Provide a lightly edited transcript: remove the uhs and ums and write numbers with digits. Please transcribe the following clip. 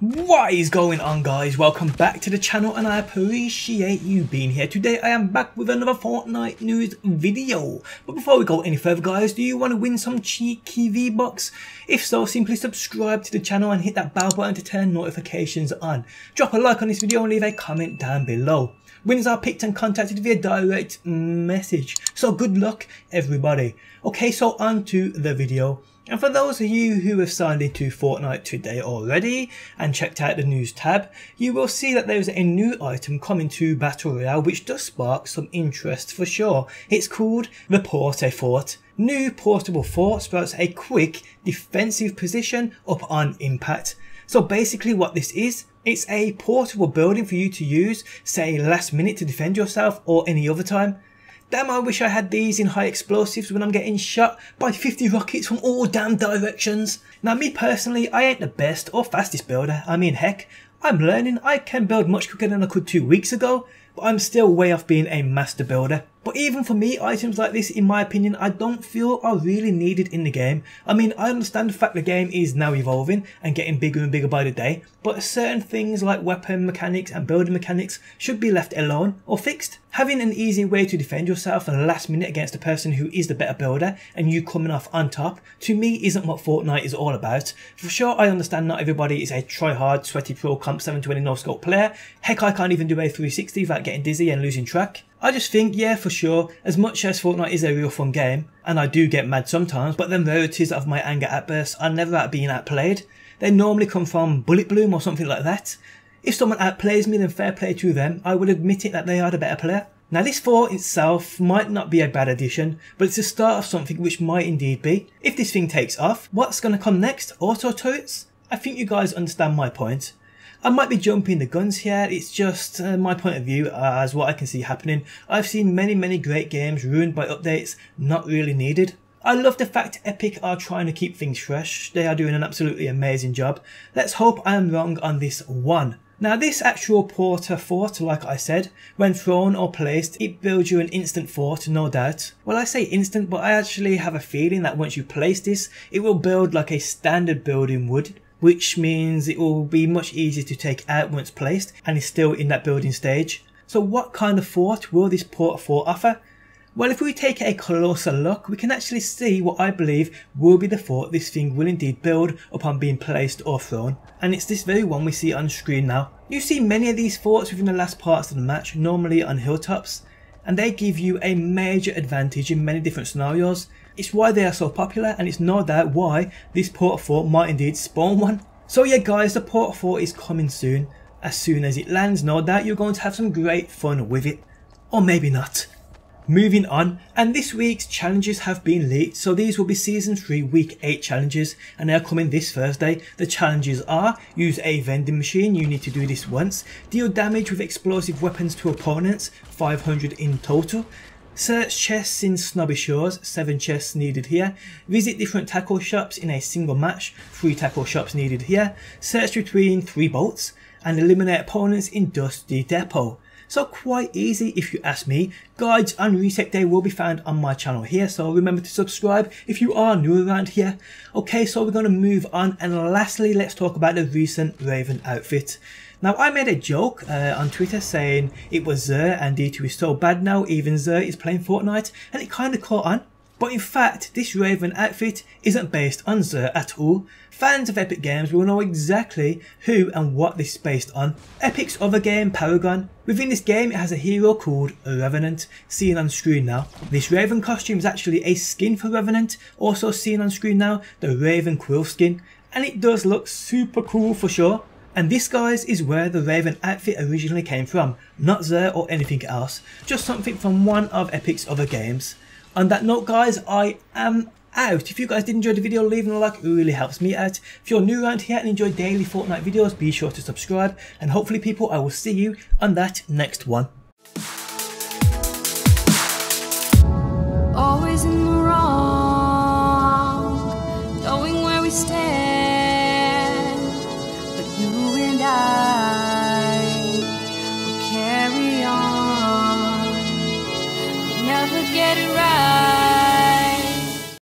What is going on, guys? Welcome back to the channel, and I appreciate you being here. Today I am back with another Fortnite news video. But before we go any further, guys, do you want to win some cheeky V-Bucks? If so, simply subscribe to the channel and hit that bell button to turn notifications on. Drop a like on this video and leave a comment down below. Winners are picked and contacted via direct message. So good luck, everybody. Okay, so on to the video. And for those of you who have signed into Fortnite today already and checked out the news tab, you will see that there is a new item coming to Battle Royale which does spark some interest for sure. It's called the Port-A-Fort. New portable fort sprouts a quick defensive position up on impact. So basically what this is, it's a portable building for you to use, say last minute to defend yourself or any other time. Damn, I wish I had these in high explosives when I'm getting shot by 50 rockets from all damn directions. Now, me personally, I ain't the best or fastest builder. I mean, heck, I'm learning. I can build much quicker than I could 2 weeks ago, but I'm still way off being a master builder. But even for me, items like this, in my opinion, I don't feel are really needed in the game. I mean, I understand the fact the game is now evolving and getting bigger and bigger by the day, but certain things like weapon mechanics and building mechanics should be left alone or fixed. Having an easy way to defend yourself and last minute against a person who is the better builder and you coming off on top, to me, isn't what Fortnite is all about. For sure, I understand not everybody is a try-hard, sweaty pro comp 720 no-scope player. Heck, I can't even do a 360 without getting dizzy and losing track. I just think, yeah, for sure, as much as Fortnite is a real fun game, and I do get mad sometimes, but the rarities of my anger outbursts are never at being outplayed. They normally come from Bullet Bloom or something like that. If someone outplays me, then fair play to them. I would admit it that they are the better player. Now, this fort itself might not be a bad addition, but it's the start of something which might indeed be. If this thing takes off, what's going to come next? Auto turrets? I think you guys understand my point. I might be jumping the guns here, it's just my point of view as what I can see happening. I've seen many great games ruined by updates not really needed. I love the fact Epic are trying to keep things fresh, they are doing an absolutely amazing job. Let's hope I am wrong on this one. Now, this actual Port-A-Fort, like I said, when thrown or placed, it builds you an instant fort, no doubt. Well, I say instant, but I actually have a feeling that once you place this, it will build like a standard building would, which means it will be much easier to take out once placed and is still in that building stage. So what kind of fort will this Port-A-Fort offer? Well, if we take a closer look, we can actually see what I believe will be the fort this thing will indeed build upon being placed or thrown. And it's this very one we see on screen now. You see many of these forts within the last parts of the match, normally on hilltops, and they give you a major advantage in many different scenarios. It's why they are so popular, and it's no doubt why this Port-A-Fort might indeed spawn one. So yeah, guys, the Port-A-Fort is coming soon. As soon as it lands, no doubt you're going to have some great fun with it. Or maybe not. Moving on, and this week's challenges have been leaked, so these will be Season 3 Week 8 challenges, and they are coming this Thursday. The challenges are: use a vending machine, you need to do this once; deal damage with explosive weapons to opponents, 500 in total; search chests in Snobby Shores, 7 chests needed here; visit different tackle shops in a single match, 3 tackle shops needed here; search between 3 bolts; and eliminate opponents in Dusty Depot. So quite easy if you ask me. Guides on Reset Day will be found on my channel here, so remember to subscribe if you are new around here. Okay, so we're going to move on, and lastly, let's talk about the recent Raven outfit. Now, I made a joke on Twitter saying it was Xur and D2 is so bad now, even Xur is playing Fortnite, and it kind of caught on. But in fact, this Raven outfit isn't based on Xur at all. Fans of Epic Games will know exactly who and what this is based on. Epic's other game, Paragon. Within this game, it has a hero called Revenant, seen on screen now. This Raven costume is actually a skin for Revenant, also seen on screen now, the Raven Quill skin. And it does look super cool for sure. And this, guys, is where the Raven outfit originally came from. Not Xur or anything else, just something from one of Epic's other games. On that note, guys, I am out. If you guys did enjoy the video, leaving a like really helps me out. If you're new around here and enjoy daily Fortnite videos, be sure to subscribe. And hopefully, people, I will see you on that next one.